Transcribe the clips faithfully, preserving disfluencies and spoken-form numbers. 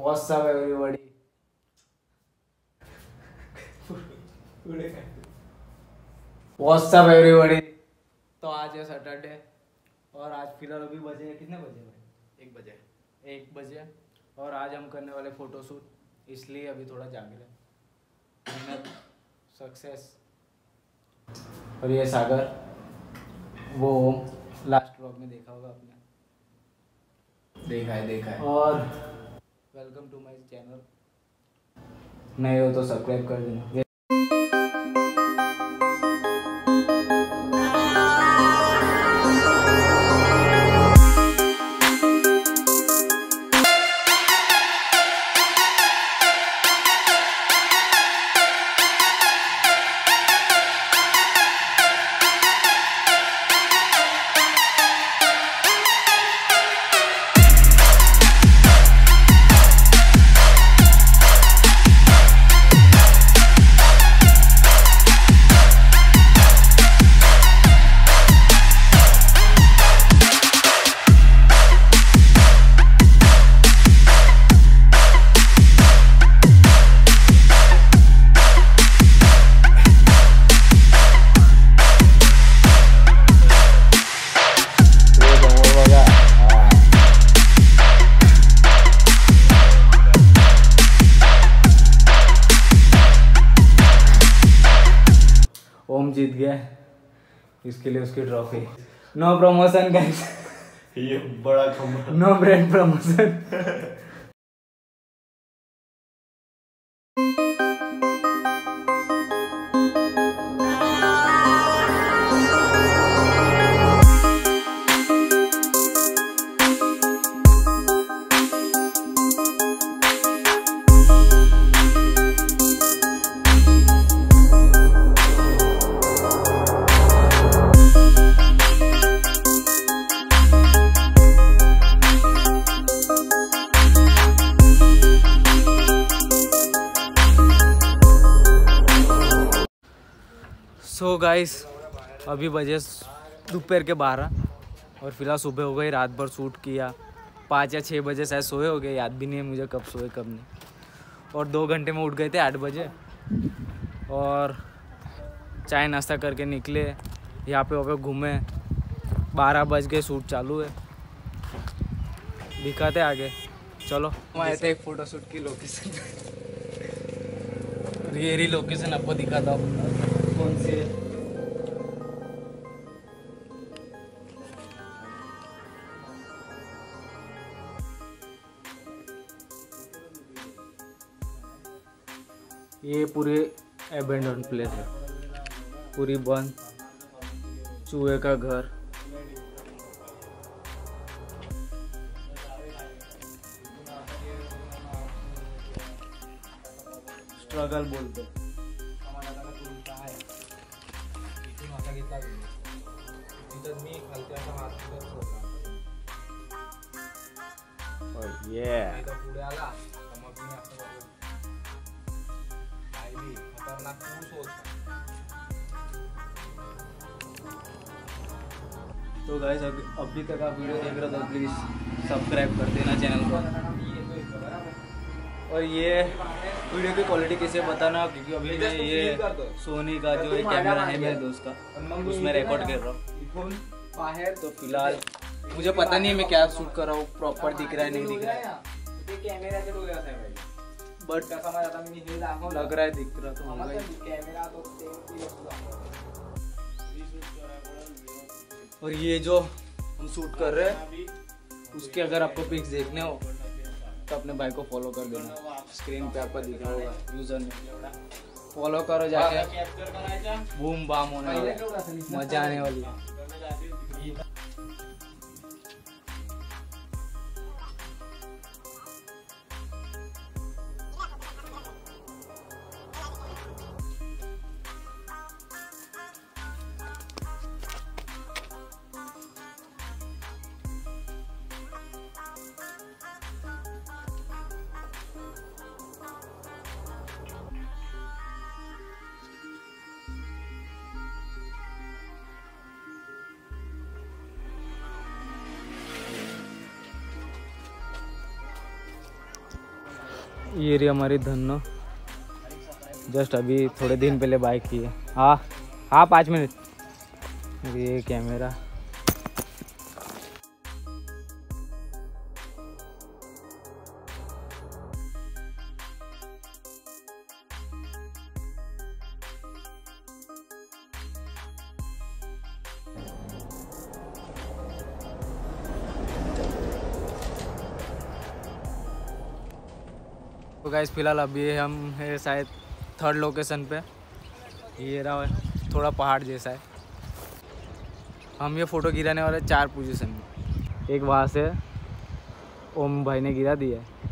What's up, everybody? What's up, everybody? तो आज है सैटरडे और आज फिलहाल अभी बजे कितने बजे भाई? एक बजे एक बजे और आज हम करने वाले फोटोशूट, इसलिए अभी थोड़ा जागे हैं। सक्सेस। और ये सागर, वो लास्ट व्लॉग में देखा होगा आपने। देखा है देखा है और वेलकम टू माय चैनल, नए हो तो सब्सक्राइब कर देना। जीत गया, इसके लिए उसकी ट्रॉफी। नो प्रमोशन गाइस, ये बड़ा खंबा, no brand promotion. So so guys, अभी बजे दोपहर के बारह और फिलहाल सुबह हो गई। रात भर शूट किया, पाँच या छः बजे शायद सोए हो गए, याद भी नहीं है मुझे कब सोए कब नहीं। और दो घंटे में उठ गए थे आठ बजे और चाय नाश्ता करके निकले, यहाँ पे वहाँ पे घूमे। बारह बज गए, शूट चालू है, दिखाते आगे। चलो आए थे एक फ़ोटोशूट की लोकेशन, रियरी लोकेशन आपको दिखाता हूँ कौन सी है। ये पूरे एबेंडन प्लेस है, पूरी बंद, चूहे का घर। स्ट्रगल बोलते, तो गाइस अभी अभी तक आप वीडियो देख रहे हो तो प्लीज सब्सक्राइब कर देना चैनल को। और ये वीडियो की क्वालिटी कैसे बताना, क्योंकि अभी मैं ये सोनी का जो एक कैमरा है मेरे दोस्त का, उसमें रिकॉर्ड कर रहा हूँ। तो फिलहाल मुझे पता नहीं है मैं क्या शूट कर रहा हूँ, प्रॉपर दिख रहा है नहीं दिख रहा है, बट लग रहा है दिख रहा तो होगा ही। और ये जो हम शूट कर रहे हैं उसके अगर आपको पिक्स देखने हो तो अपने भाई को फॉलो कर देना, स्क्रीन पे आपको दिख रहा होगा यूजर ने, फॉलो करो जाके। बूम बाम होने वाला, मजा आने वाली है। ये रही हमारी धन्नो, जस्ट अभी थोड़े दिन पहले बाइक की है। हाँ हाँ पाँच मिनट। ये कैमरा तो गाइस फिलहाल अभी हम है शायद थर्ड लोकेशन पे। ये रहा थोड़ा पहाड़ जैसा है। हम ये फ़ोटो गिराने वाले चार पोजीशन में। एक वहाँ से ओम भाई ने गिरा दिया है।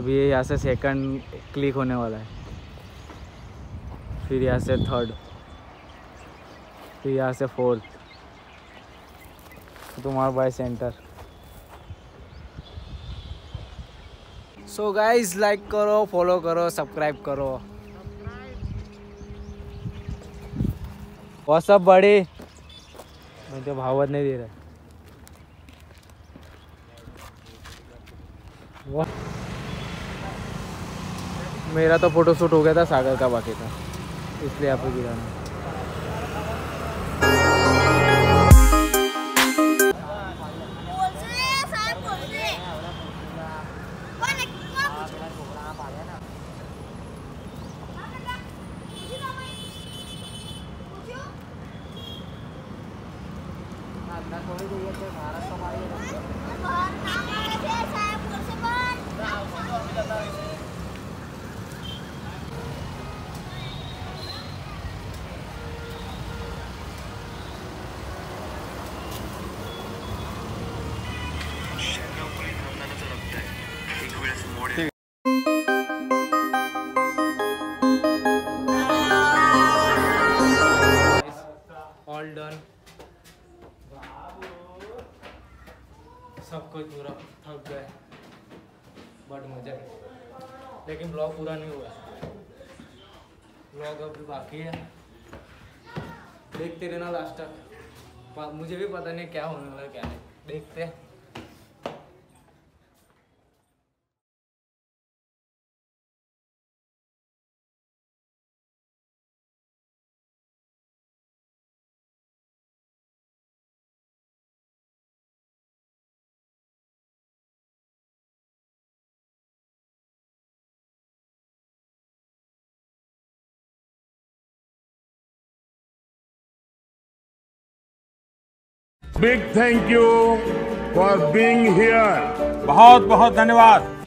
अभी ये यहाँ से सेकंड क्लिक होने वाला है, फिर यहाँ से थर्ड, फिर यहाँ से फोर्थ, तुम्हारा भाई सेंटर। सो गाइज लाइक करो, फॉलो करो, सब्सक्राइब करो। और सब बड़े मैं तो भावत नहीं दे रहा। मेरा तो फोटोशूट हो गया था, सागर का बाकी था, इसलिए आपको गिराना। ऑल डन, सब कुछ पूरा थक गए, बट मजा है। लेकिन ब्लॉग पूरा नहीं हुआ, ब्लॉग अभी बाकी है, देखते रहना लास्ट तक। मुझे भी पता नहीं क्या होने वाला क्या नहीं, देखते हैं। Big thank you for being here. बहुत बहुत धन्यवाद।